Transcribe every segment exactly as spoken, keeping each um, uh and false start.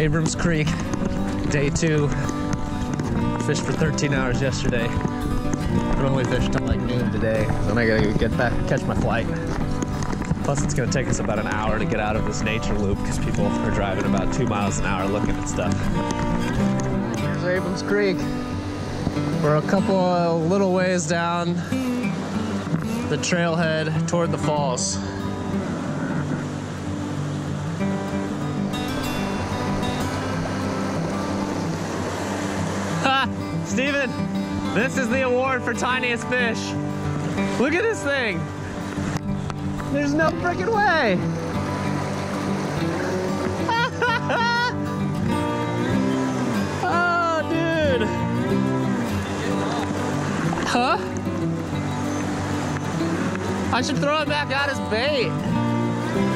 Abrams Creek, day two. Fished for thirteen hours yesterday, but only fished till like noon today. So I gotta get back, catch my flight. Plus, it's gonna take us about an hour to get out of this nature loop because people are driving about two miles an hour looking at stuff. Here's Abrams Creek. We're a couple of little ways down the trailhead toward the falls. Ha! Steven, this is the award for tiniest fish. Look at this thing. There's no frickin' way. Oh, dude. Huh? I should throw it back out as bait.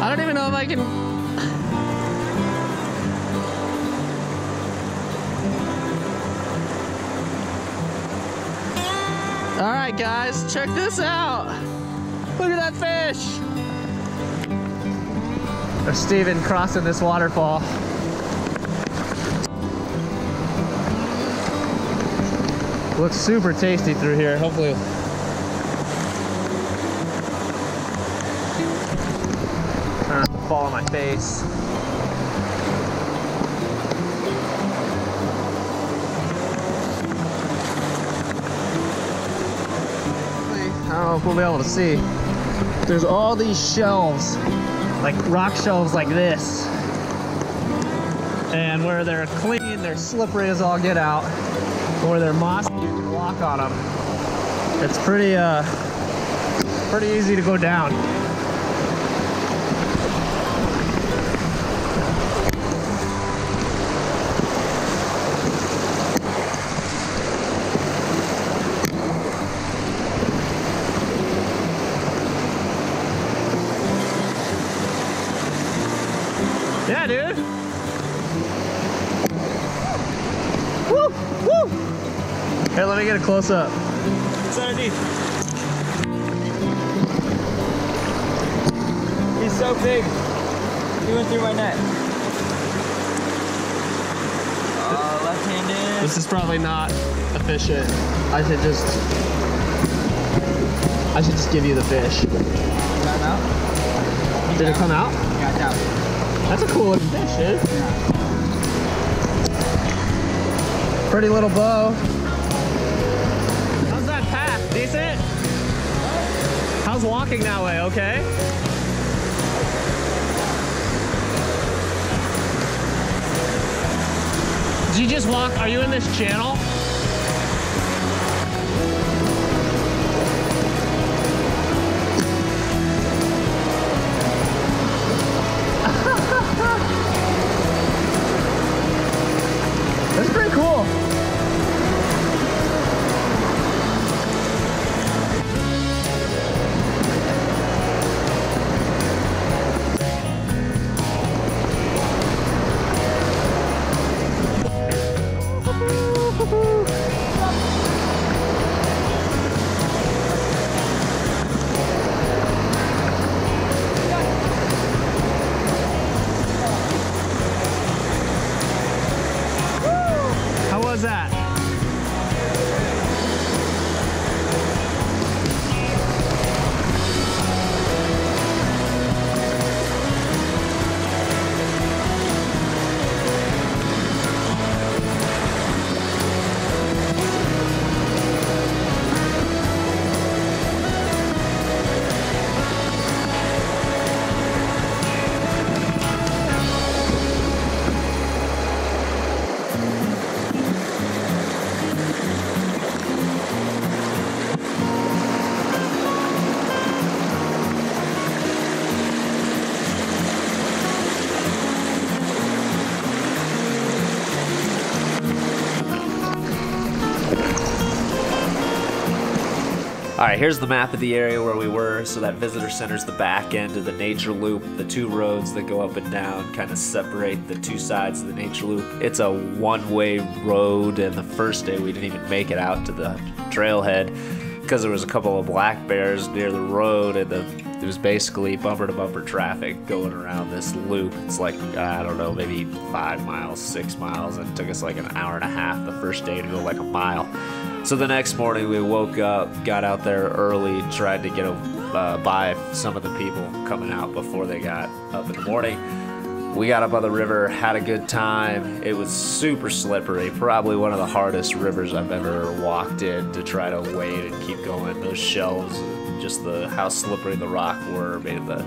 I don't even know if I can. All right, guys, check this out. Look at that fish. There's Steven crossing this waterfall. Looks super tasty through here. Hopefully. I don't have to fall on my face. I don't know if we'll be able to see. There's all these shelves, like rock shelves like this. And where they're clean, they're slippery as all get out. Where they're mossy, you can walk on them. It's pretty, uh, pretty easy to go down. Yeah, dude. Woo! Woo! Here, let me get a close up. It's underneath. He's so big. He went through my net. Uh, left-handed. This is probably not efficient. I should just. I should just give you the fish. Did it, Did it come out? Got out. That's a cool looking fish, dude. Pretty little bow. How's that path? Decent? How's walking that way? Okay. Did you just walk? Are you in this channel? That's pretty cool. That? All right, here's the map of the area where we were. So that visitor center's the back end of the nature loop. The two roads that go up and down kind of separate the two sides of the nature loop. It's a one-way road, and the first day we didn't even make it out to the trailhead because there was a couple of black bears near the road, and the It was basically bumper-to-bumper traffic going around this loop. It's like, I don't know, maybe five miles, six miles. It took us like an hour and a half the first day to go like a mile. So the next morning we woke up, got out there early, tried to get a, uh, by some of the people coming out before they got up in the morning. We got up on the river, had a good time. It was super slippery, probably one of the hardest rivers I've ever walked in to try to wade and keep going. Those shelves, just the how slippery the rock were, made the,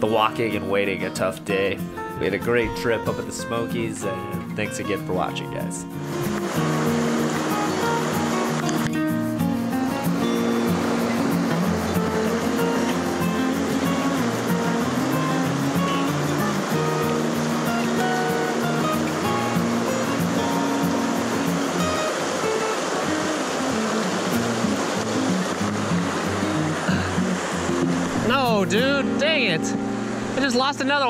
the walking and wading a tough day. We had a great trip up at the Smokies, and thanks again for watching, guys. Dude, dang it. I just lost another one.